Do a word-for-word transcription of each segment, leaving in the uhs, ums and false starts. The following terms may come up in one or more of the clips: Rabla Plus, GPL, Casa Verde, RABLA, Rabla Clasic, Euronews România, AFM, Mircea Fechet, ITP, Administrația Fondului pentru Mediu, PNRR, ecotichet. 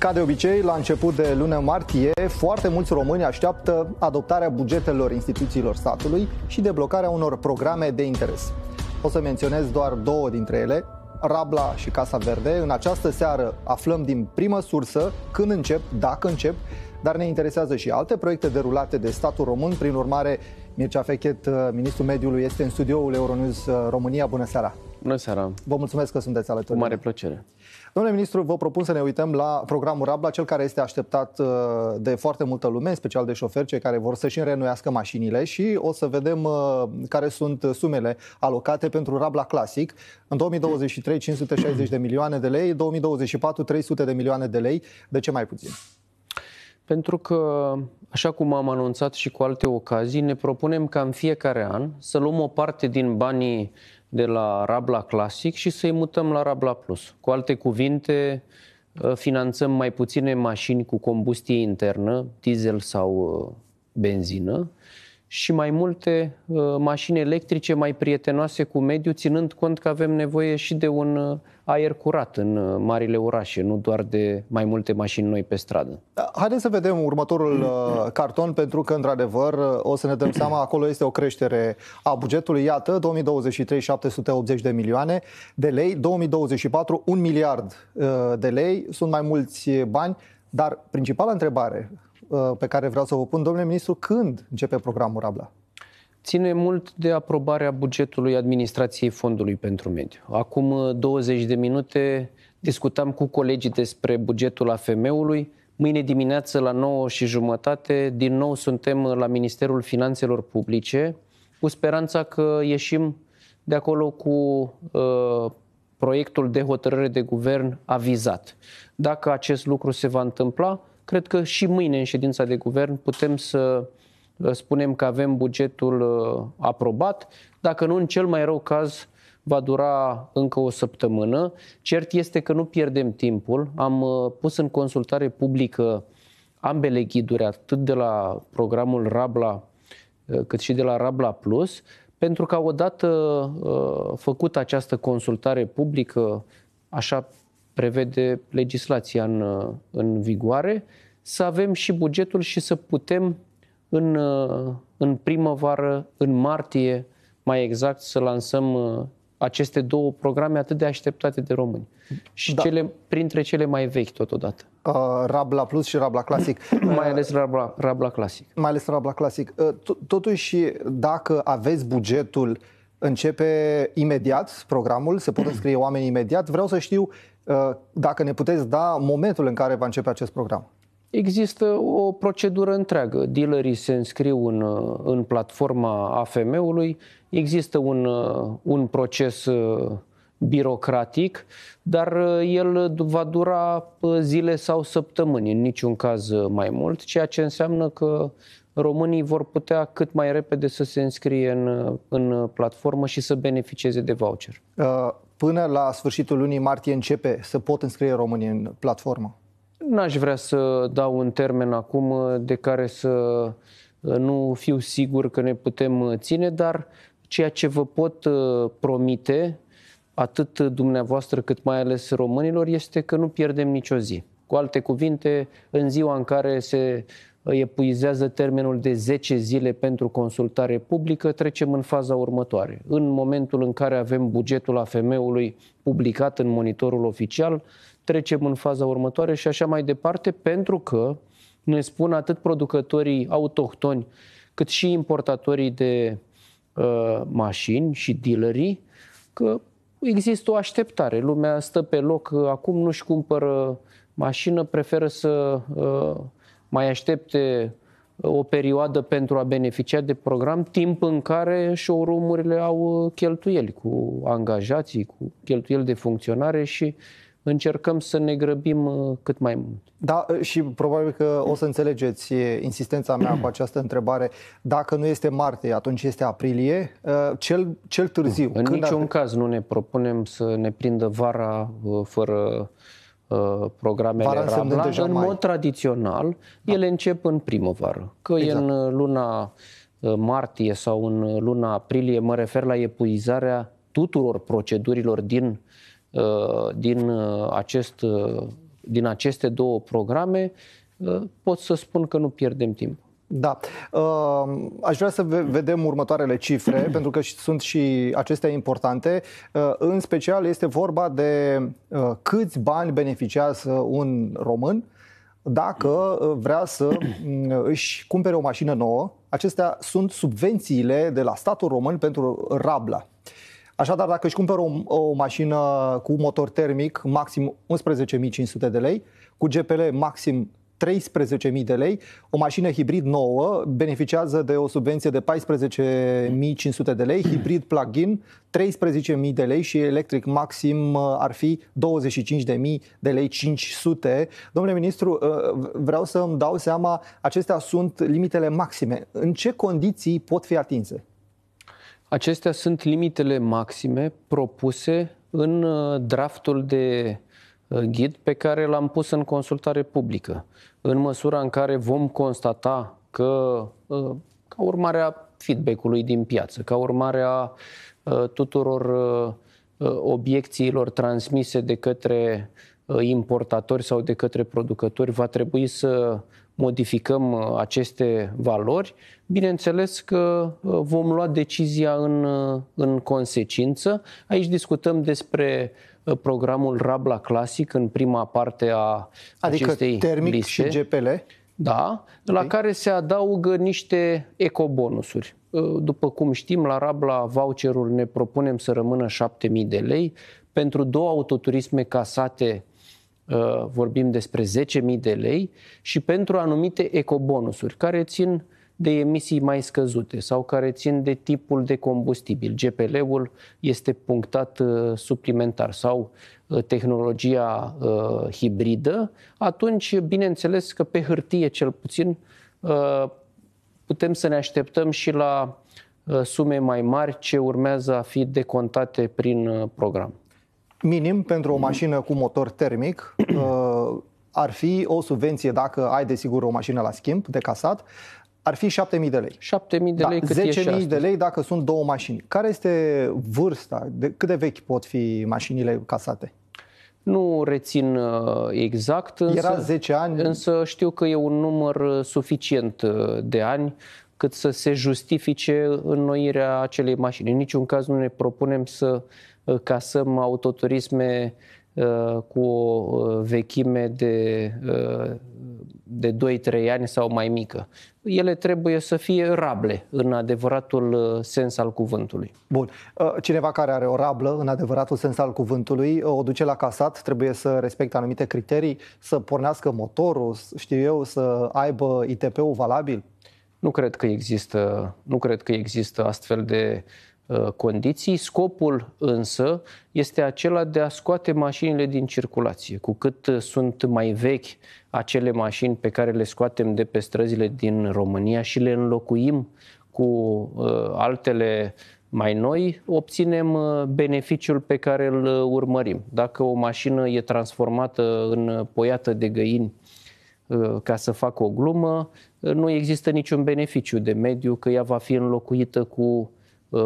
Ca de obicei, la început de lună martie, foarte mulți români așteaptă adoptarea bugetelor instituțiilor statului și deblocarea unor programe de interes. O să menționez doar două dintre ele, Rabla și Casa Verde. În această seară aflăm din primă sursă când încep, dacă încep, dar ne interesează și alte proiecte derulate de statul român. Prin urmare, Mircea Fechet, ministrul mediului, este în studioul Euronews România. Bună seara! Bună seara! Vă mulțumesc că sunteți alături. Cu mare plăcere! Domnule ministru, vă propun să ne uităm la programul Rabla, cel care este așteptat de foarte multă lume, în special de șoferi, cei care vor să-și înrenuiască mașinile, și o să vedem care sunt sumele alocate pentru Rabla Clasic. În două mii douăzeci și trei, cinci sute șaizeci de milioane de lei, două mii douăzeci și patru, trei sute de milioane de lei. De ce mai puțin? Pentru că, așa cum am anunțat și cu alte ocazii, ne propunem ca în fiecare an să luăm o parte din banii de la Rabla Clasic și să-i mutăm la Rabla Plus. Cu alte cuvinte, finanțăm mai puține mașini cu combustie internă, diesel sau benzină, și mai multe mașini electrice mai prietenoase cu mediul, ținând cont că avem nevoie și de un aer curat în marile orașe, nu doar de mai multe mașini noi pe stradă. Haideți să vedem următorul carton, pentru că, într-adevăr, o să ne dăm seama, acolo este o creștere a bugetului. Iată, două mii douăzeci și trei, șapte sute optzeci de milioane de lei, două mii douăzeci și patru, un miliard de lei, sunt mai mulți bani, dar principala întrebare pe care vreau să vă pun, domnule ministru, când începe programul Rabla? Ține mult de aprobarea bugetului administrației Fondului pentru Mediu. Acum douăzeci de minute discutam cu colegii despre bugetul A F M-ului. Mâine dimineață la nouă și jumătate din nou suntem la Ministerul Finanțelor Publice, cu speranța că ieșim de acolo cu uh, proiectul de hotărâre de guvern avizat. Dacă acest lucru se va întâmpla, cred că și mâine, în ședința de guvern, putem să spunem că avem bugetul aprobat. Dacă nu, în cel mai rău caz, va dura încă o săptămână. Cert este că nu pierdem timpul. Am pus în consultare publică ambele ghiduri, atât de la programul Rabla, cât și de la Rabla Plus, pentru că odată făcută această consultare publică, așa prevede legislația în, în vigoare, să avem și bugetul și să putem în, în primăvară, în martie, mai exact, să lansăm aceste două programe atât de așteptate de români. Și da, cele, printre cele mai vechi totodată. Uh, Rabla Plus și Rabla Clasic. Mai ales Rabla, Rabla Clasic. Mai ales Rabla Clasic. Uh, totuși, dacă aveți bugetul, începe imediat programul, se pot înscrie oamenii imediat. Vreau să știu dacă ne puteți da momentul în care va începe acest program. Există o procedură întreagă. Dealerii se înscriu în, în platforma A F M-ului. Există un, un proces birocratic, dar el va dura zile sau săptămâni, în niciun caz mai mult, ceea ce înseamnă că românii vor putea cât mai repede să se înscrie în, în platformă și să beneficieze de voucher. Până la sfârșitul lunii martie începe să pot înscrie românii în platformă? N-aș vrea să dau un termen acum de care să nu fiu sigur că ne putem ține, dar ceea ce vă pot promite, atât dumneavoastră cât mai ales românilor, este că nu pierdem nicio zi. Cu alte cuvinte, în ziua în care se epuizează termenul de zece zile pentru consultare publică, trecem în faza următoare. În momentul în care avem bugetul A F M-ului publicat în monitorul oficial, trecem în faza următoare și așa mai departe, pentru că ne spun atât producătorii autohtoni, cât și importatorii de uh, mașini și dealerii, că există o așteptare. Lumea stă pe loc, acum nu-și cumpără mașină, preferă să uh, mai aștepte o perioadă pentru a beneficia de program, timp în care showroom-urile au cheltuieli cu angajații, cu cheltuieli de funcționare, și încercăm să ne grăbim cât mai mult. Da, și probabil că o să înțelegeți insistența mea cu această întrebare. Dacă nu este martie, atunci este aprilie, cel, cel târziu. În niciun ar... caz nu ne propunem să ne prindă vara fără programele Rabla. Deja în mai. mod tradițional, da, ele încep în primăvară. Că exact. e în luna martie sau în luna aprilie, mă refer la epuizarea tuturor procedurilor din, din acest din aceste două programe, pot să spun că nu pierdem timp. Da. Aș vrea să vedem următoarele cifre, pentru că sunt și acestea importante. În special este vorba de câți bani beneficiază un român dacă vrea să își cumpere o mașină nouă. Acestea sunt subvențiile de la statul român pentru Rabla. Așadar, dacă își cumpără o, o mașină cu motor termic, maxim unsprezece mii cinci sute de lei, cu G P L maxim treisprezece mii de lei, o mașină hibrid nouă beneficiază de o subvenție de paisprezece mii cinci sute de lei, hibrid plug-in treisprezece mii de lei și electric maxim ar fi douăzeci și cinci de mii de lei cinci sute. Domnule ministru, vreau să îmi dau seama, acestea sunt limitele maxime. În ce condiții pot fi atinse? Acestea sunt limitele maxime propuse în draftul de ghid pe care l-am pus în consultare publică. În măsura în care vom constata că, ca urmare a feedback-ului din piață, ca urmare a tuturor obiecțiilor transmise de către importatori sau de către producători, va trebui să modificăm aceste valori, bineînțeles că vom lua decizia în, în consecință. Aici discutăm despre programul Rabla Clasic în prima parte a adică acestei termic liste. Și G P L. Da, okay. La care se adaugă niște ecobonusuri. După cum știm, la Rabla voucherul ne propunem să rămână șapte mii de lei. Pentru două autoturisme casate vorbim despre zece mii de lei și pentru anumite ecobonusuri care țin de emisii mai scăzute sau care țin de tipul de combustibil. G P L-ul este punctat uh, suplimentar sau uh, tehnologia uh, hibridă. Atunci, bineînțeles că pe hârtie cel puțin uh, putem să ne așteptăm și la uh, sume mai mari ce urmează a fi decontate prin uh, program. Minim pentru o mașină cu motor termic uh, ar fi o subvenție, dacă ai desigur o mașină la schimb de casat, ar fi șapte mii de lei. șapte mii de lei, da, cât zece mii de lei dacă sunt două mașini. Care este vârsta? De, cât de vechi pot fi mașinile casate? Nu rețin exact, însă, era zece ani. Însă știu că e un număr suficient de ani cât să se justifice înnoirea acelei mașini. În niciun caz nu ne propunem să casăm autoturisme cu o vechime de, de doi trei ani sau mai mică. Ele trebuie să fie rable, în adevăratul sens al cuvântului. Bun. Cineva care are o rablă, în adevăratul sens al cuvântului, o duce la casat, trebuie să respecte anumite criterii, să pornească motorul, știu eu, să aibă I T P-ul valabil? Nu cred că există, nu cred că există astfel de condiții. Scopul însă este acela de a scoate mașinile din circulație. Cu cât sunt mai vechi acele mașini pe care le scoatem de pe străzile din România și le înlocuim cu uh, altele mai noi, obținem beneficiul pe care îl urmărim. Dacă o mașină e transformată în poiată de găini, ca să fac o glumă, nu există niciun beneficiu de mediu că ea va fi înlocuită cu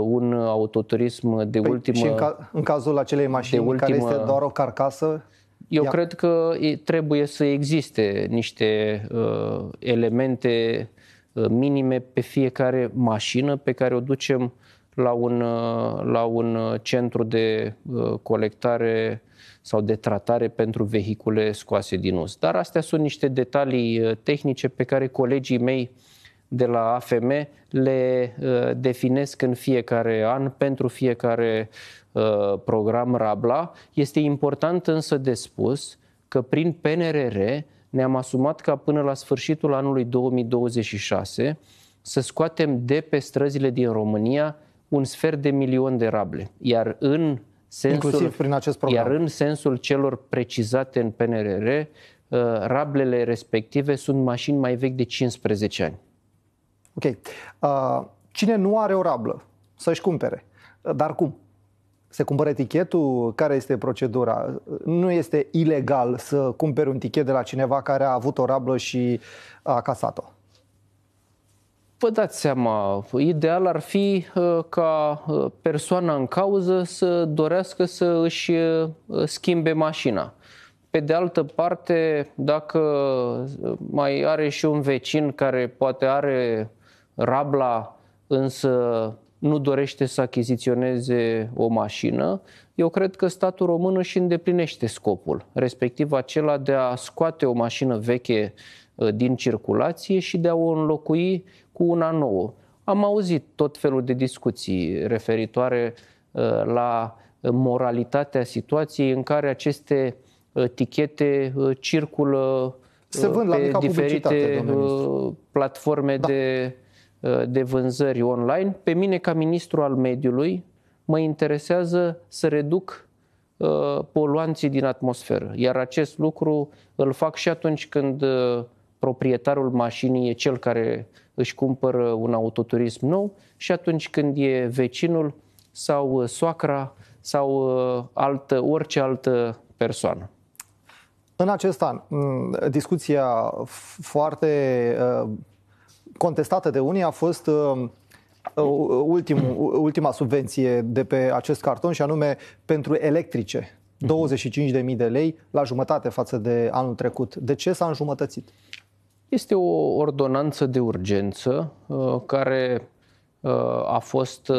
un autoturism de păi ultimă... Și în, ca, în cazul acelei mașini ultimă, care este doar o carcasă? Eu ea... cred că trebuie să existe niște uh, elemente uh, minime pe fiecare mașină pe care o ducem la un, uh, la un centru de uh, colectare sau de tratare pentru vehicule scoase din uz. Dar astea sunt niște detalii tehnice pe care colegii mei de la A F M le uh, definesc în fiecare an pentru fiecare uh, program Rabla. Este important însă de spus că prin P N R R ne-am asumat ca până la sfârșitul anului două mii douăzeci și șase să scoatem de pe străzile din România un sfert de milion de rable. Iar în sensul, inclusiv prin acest program. Iar în sensul celor precizate în P N R R, uh, rablele respective sunt mașini mai vechi de cincisprezece ani. Ok. Uh, cine nu are o rablă să-și cumpere, dar cum? Se cumpără etichetul? Care este procedura? Nu este ilegal să cumperi un tichet de la cineva care a avut o rablă și a casat-o? Vă dați seama, ideal ar fi ca persoana în cauză să dorească să își schimbe mașina. Pe de altă parte, dacă mai are și un vecin care poate are Rabla, însă nu dorește să achiziționeze o mașină, eu cred că statul român își îndeplinește scopul, respectiv acela de a scoate o mașină veche din circulație și de a o înlocui cu una nouă. Am auzit tot felul de discuții referitoare la moralitatea situației în care aceste tichete circulă Se vând pe la mica diferite platforme da. de, de vânzări online. Pe mine, ca ministru al mediului, mă interesează să reduc poluanții din atmosferă, iar acest lucru îl fac și atunci când proprietarul mașinii e cel care își cumpără un autoturism nou și atunci când e vecinul sau soacra sau altă, orice altă persoană. În acest an, discuția foarte contestată de unii a fost ultimul, ultima subvenție de pe acest carton și anume pentru electrice. douăzeci și cinci de mii de lei, la jumătate față de anul trecut. De ce s-a înjumătățit? Este o ordonanță de urgență care a fost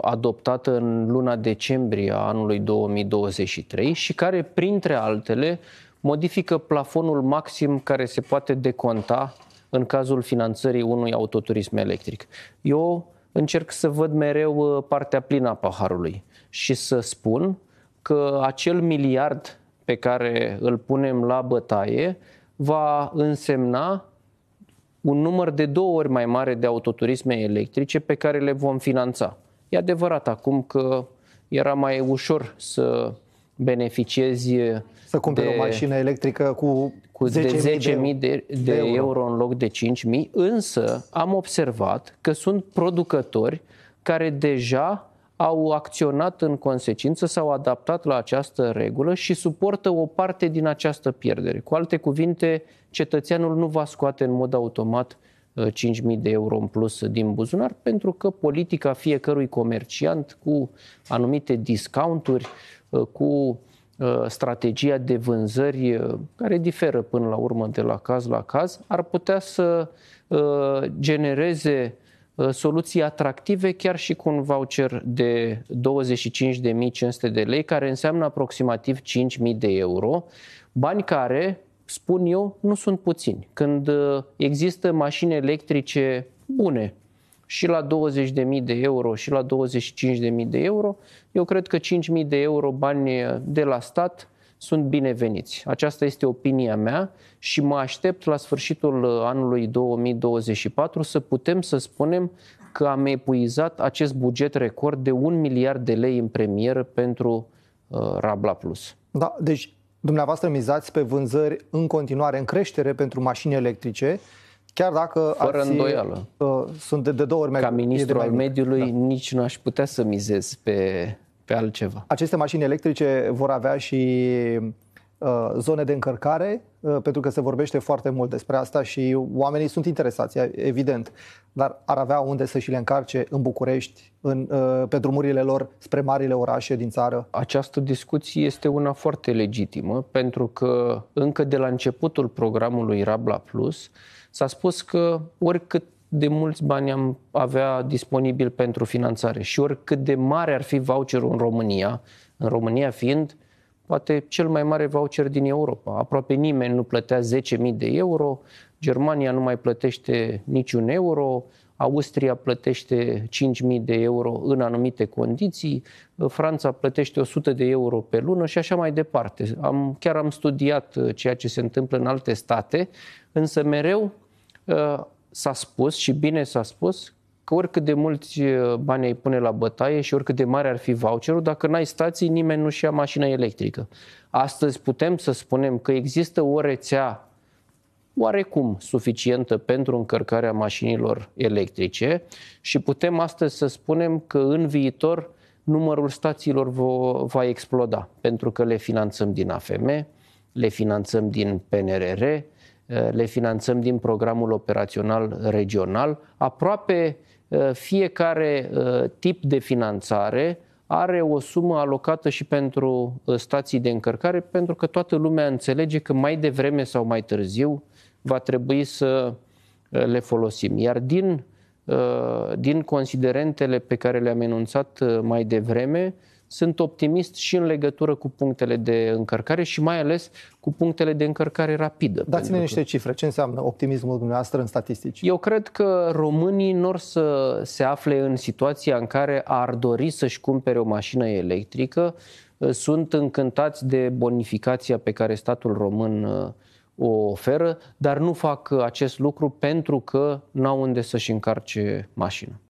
adoptată în luna decembrie a anului două mii douăzeci și trei și care, printre altele, modifică plafonul maxim care se poate deconta în cazul finanțării unui autoturism electric. Eu încerc să văd mereu partea plină a paharului și să spun că acel miliard pe care îl punem la bătaie va însemna un număr de două ori mai mare de autoturisme electrice pe care le vom finanța. E adevărat acum că era mai ușor să beneficiezi să cumperi de, o mașină electrică cu, cu zece mii de, de, de euro. euro în loc de cinci mii, însă am observat că sunt producători care deja au acționat în consecință, s-au adaptat la această regulă și suportă o parte din această pierdere. Cu alte cuvinte, cetățeanul nu va scoate în mod automat cinci mii de euro în plus din buzunar, pentru că politica fiecărui comerciant cu anumite discounturi, cu strategia de vânzări care diferă până la urmă de la caz la caz, ar putea să genereze soluții atractive chiar și cu un voucher de douăzeci și cinci de mii cinci sute de lei, care înseamnă aproximativ cinci mii de euro, bani care, spun eu, nu sunt puțini. Când există mașini electrice bune și la douăzeci de mii de euro și la douăzeci și cinci de mii de euro, eu cred că cinci mii de euro bani de la stat sunt bineveniți. Aceasta este opinia mea și mă aștept la sfârșitul anului două mii douăzeci și patru să putem să spunem că am epuizat acest buget record de un miliard de lei în premieră pentru uh, Rabla Plus. Da, deci dumneavoastră mizați pe vânzări în continuare, în creștere pentru mașini electrice, chiar dacă Fără ați, îndoială. Uh, sunt de, de două ori mai Ca ministru al mediului da. nici nu aș putea să mizez pe... pe altceva. Aceste mașini electrice vor avea și uh, zone de încărcare, uh, pentru că se vorbește foarte mult despre asta și oamenii sunt interesați, evident, dar ar avea unde să și le încarce în București, în, uh, pe drumurile lor spre marile orașe din țară. Această discuție este una foarte legitimă, pentru că încă de la începutul programului Rabla Plus s-a spus că oricât de mulți bani am avea disponibil pentru finanțare și oricât de mare ar fi voucherul în România, în România fiind poate cel mai mare voucher din Europa. Aproape nimeni nu plătea zece mii de euro, Germania nu mai plătește niciun euro, Austria plătește cinci mii de euro în anumite condiții, Franța plătește o sută de euro pe lună și așa mai departe. Am, chiar am studiat ceea ce se întâmplă în alte state, însă mereu s-a spus și bine s-a spus că oricât de mulți bani ai pune la bătaie și oricât de mare ar fi voucherul, dacă n-ai stații, nimeni nu-și ia mașina electrică. Astăzi putem să spunem că există o rețea oarecum suficientă pentru încărcarea mașinilor electrice și putem astăzi să spunem că în viitor numărul stațiilor va exploda, pentru că le finanțăm din A F M, le finanțăm din P N R R, le finanțăm din programul operațional regional. Aproape fiecare tip de finanțare are o sumă alocată și pentru stații de încărcare, pentru că toată lumea înțelege că mai devreme sau mai târziu va trebui să le folosim. Iar din, din considerentele pe care le-am enunțat mai devreme, sunt optimist și în legătură cu punctele de încărcare și mai ales cu punctele de încărcare rapidă. Dați-ne niște cifre. Ce înseamnă optimismul dumneavoastră în statistici? Eu cred că românii n-or să se afle în situația în care ar dori să-și cumpere o mașină electrică. Sunt încântați de bonificația pe care statul român o oferă, dar nu fac acest lucru pentru că n-au unde să-și încarce mașina.